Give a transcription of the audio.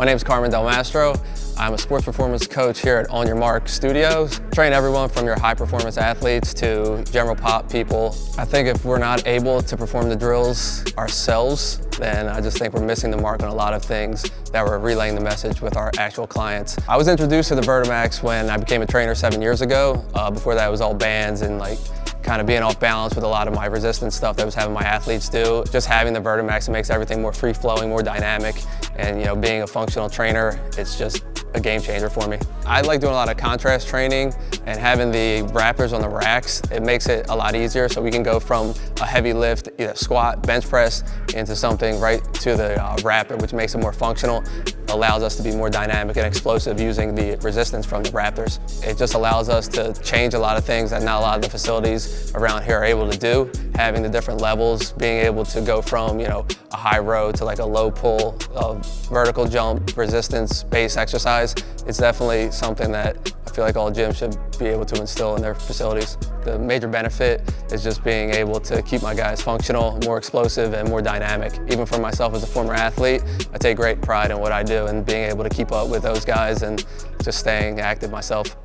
My name is Carmen Del Mastro. I'm a sports performance coach here at On Your Mark Studios. Train everyone from your high performance athletes to general pop people. I think if we're not able to perform the drills ourselves, then I just think we're missing the mark on a lot of things that we're relaying the message with our actual clients. I was introduced to the Vertimax when I became a trainer 7 years ago. Before that it was all bands and like kind of being off balance with a lot of my resistance stuff that I was having my athletes do. Just having the Vertimax, it makes everything more free-flowing, more dynamic, and you know, being a functional trainer, it's just a game changer for me. I like doing a lot of contrast training, and having the Raptors on the racks, it makes it a lot easier, so we can go from a heavy lift, either squat, bench press, into something right to the Raptor, which makes it more functional, allows us to be more dynamic and explosive using the resistance from the Raptors. It just allows us to change a lot of things that not a lot of the facilities around here are able to do. Having the different levels, being able to go from, you know, a high row to like a low pull, a vertical jump, resistance based exercise, it's definitely something that I feel like all gyms should be able to instill in their facilities. The major benefit is just being able to keep my guys functional, more explosive, and more dynamic. Even for myself as a former athlete, I take great pride in what I do and being able to keep up with those guys and just staying active myself.